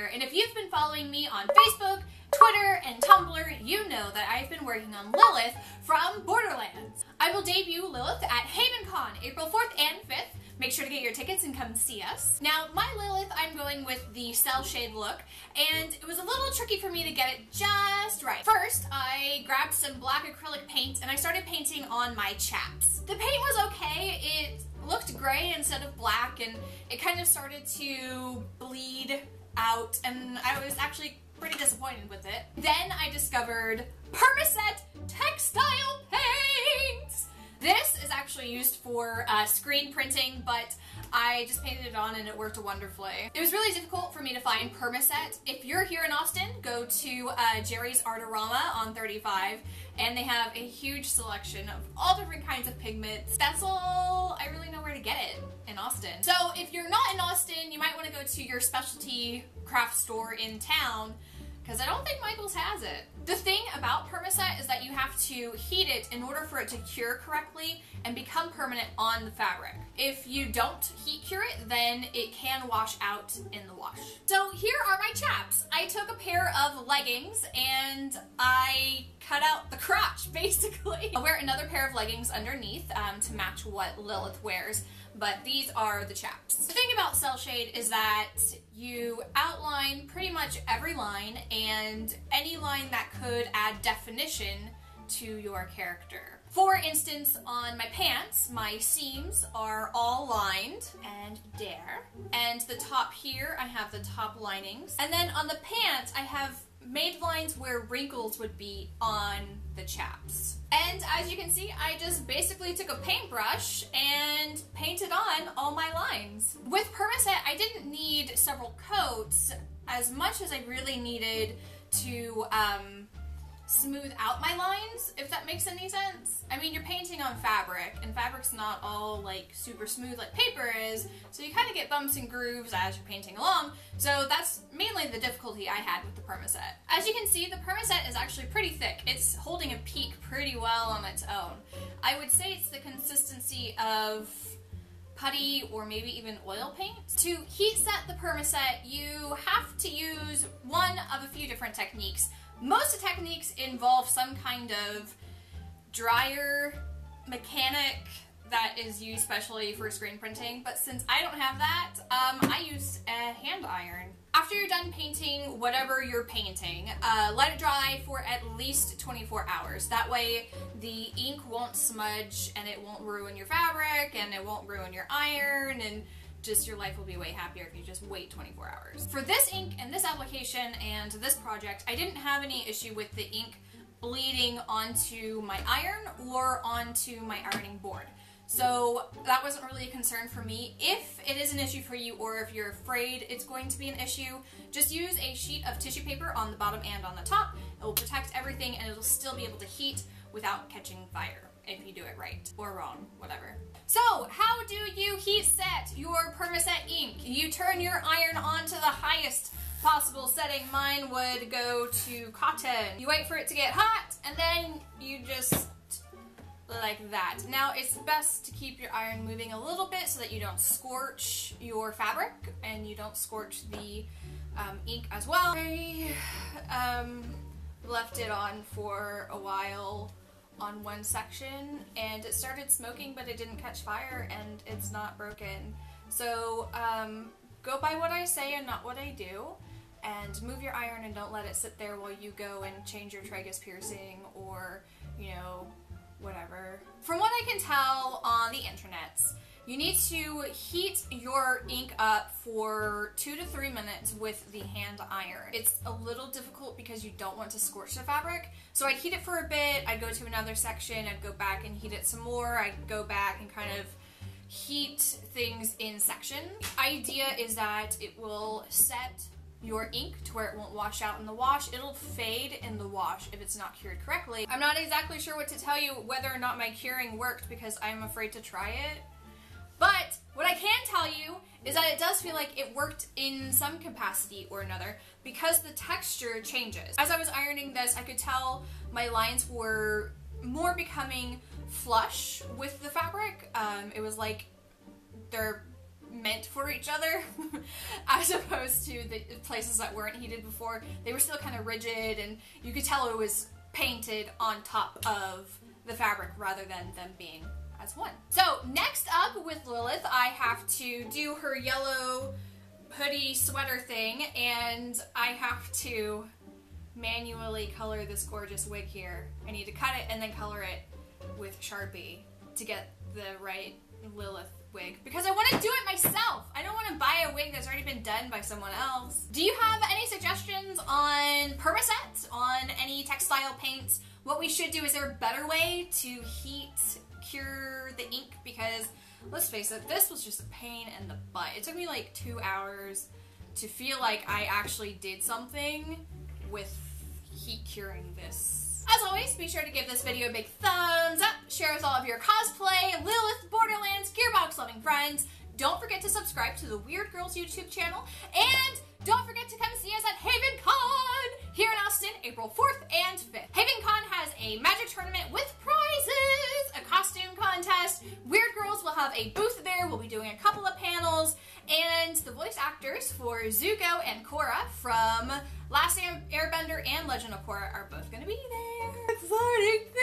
here, and if you've been following me on Facebook, Twitter, and Tumblr, you know that I've been working on Lilith from Borderlands. I will debut Lilith at HavenCon April 4th and 5th. Make sure to get your tickets and come see us. Now, my Lilith, I'm going with the cell shade look, and it was a little tricky for me to get it just right. First, I grabbed some black acrylic paint, and I started painting on my chaps. The paint was okay. It looked gray instead of black, and it kind of started to bleed out, and I was actually pretty disappointed with it. Then I discovered PERMASET TEXTILE PAINT! This is actually used for screen printing, but I just painted it on and it worked wonderfully. It was really difficult for me to find PermaSet. If you're here in Austin, go to Jerry's Artorama on 35, and they have a huge selection of all different kinds of pigments. That's all I really know where to get it in Austin. So if you're not in Austin, you might want to go to your specialty craft store in town, because I don't think Michaels has it. The thing about PermaSet is that you have to heat it in order for it to cure correctly and become permanent on the fabric. If you don't heat cure it, then it can wash out in the wash. So here are my chaps. I took a pair of leggings and I cut out the crotch, basically. I'll wear another pair of leggings underneath to match what Lilith wears, but these are the chaps. The thing about cell shade is that you outline pretty much every line, and any line that could add definition to your character. For instance, on my pants, my seams are all lined and there, and the top here I have the top linings, and then on the pants I have made lines where wrinkles would be on the chaps. And as you can see, I just basically took a paintbrush and painted on all my lines. With PermaSet, I didn't need several coats as much as I really needed to smooth out my lines, if that makes any sense. I mean, you're painting on fabric, and fabric's not all like super smooth like paper is, so you kind of get bumps and grooves as you're painting along, so that's mainly the difficulty I had with the PermaSet. As you can see, the PermaSet is actually pretty thick. It's holding a peak pretty well on its own. I would say it's the consistency of putty or maybe even oil paint. To heat set the PermaSet, you have to use one of a few different techniques. Most of the techniques involve some kind of dryer mechanic that is used especially for screen printing, but since I don't have that, I use a hand iron. After you're done painting whatever you're painting, let it dry for at least 24 hours. That way the ink won't smudge and it won't ruin your fabric and it won't ruin your iron, and just your life will be way happier if you just wait 24 hours. For this ink and this application and this project, I didn't have any issue with the ink bleeding onto my iron or onto my ironing board. So that wasn't really a concern for me. If it is an issue for you, or if you're afraid it's going to be an issue, just use a sheet of tissue paper on the bottom and on the top. It will protect everything and it'll still be able to heat without catching fire, if you do it right or wrong, whatever. So how do you heat set your PermaSet ink? You turn your iron on to the highest possible setting. Mine would go to cotton. You wait for it to get hot, and then you just like that. Now, it's best to keep your iron moving a little bit so that you don't scorch your fabric and you don't scorch the ink as well. I left it on for a while on one section, and it started smoking, but it didn't catch fire and it's not broken. So go by what I say and not what I do, and move your iron and don't let it sit there while you go and change your tragus piercing or, you know, whatever. From what I can tell on the internets, you need to heat your ink up for 2 to 3 minutes with the hand iron. It's a little difficult because you don't want to scorch the fabric, so I'd heat it for a bit, I'd go to another section, I'd go back and heat it some more, I'd go back and kind of heat things in sections. The idea is that it will set your ink to where it won't wash out in the wash. It'll fade in the wash if it's not cured correctly. I'm not exactly sure what to tell you whether or not my curing worked because I'm afraid to try it. But what I can tell you is that it does feel like it worked in some capacity or another because the texture changes. As I was ironing this, I could tell my lines were more becoming flush with the fabric. It was like they're meant for each other, as opposed to the places that weren't heated before. They were still kind of rigid, and you could tell it was painted on top of the fabric rather than them being as one. So next up with Lilith, I have to do her yellow hoodie sweater thing, and I have to manually color this gorgeous wig here. I need to cut it and then color it with Sharpie to get the right Lilith wig, because I want to do it myself. I don't want to buy a wig that's already been done by someone else. Do you have any suggestions on Permaset, on any textile paints? What we should do, is there a better way to heat cure the ink? Because let's face it, this was just a pain in the butt. It took me like 2 hours to feel like I actually did something with heat curing this. As always, be sure to give this video a big thumbs up, share with all of your cosplay, Lilith, Borderlands, Gearbox loving friends. Don't forget to subscribe to the Weird Girls YouTube channel, and don't forget to come see us at HavenCon here in Austin, April 4th and 5th. HavenCon has a magic tournament with prizes, a costume contest. Weird Girls will have a booth there. We'll be doing a couple of panels, and the voice actors for Zuko and Korra from Last Airbender and Legend of Korra are both going to be there. Exciting!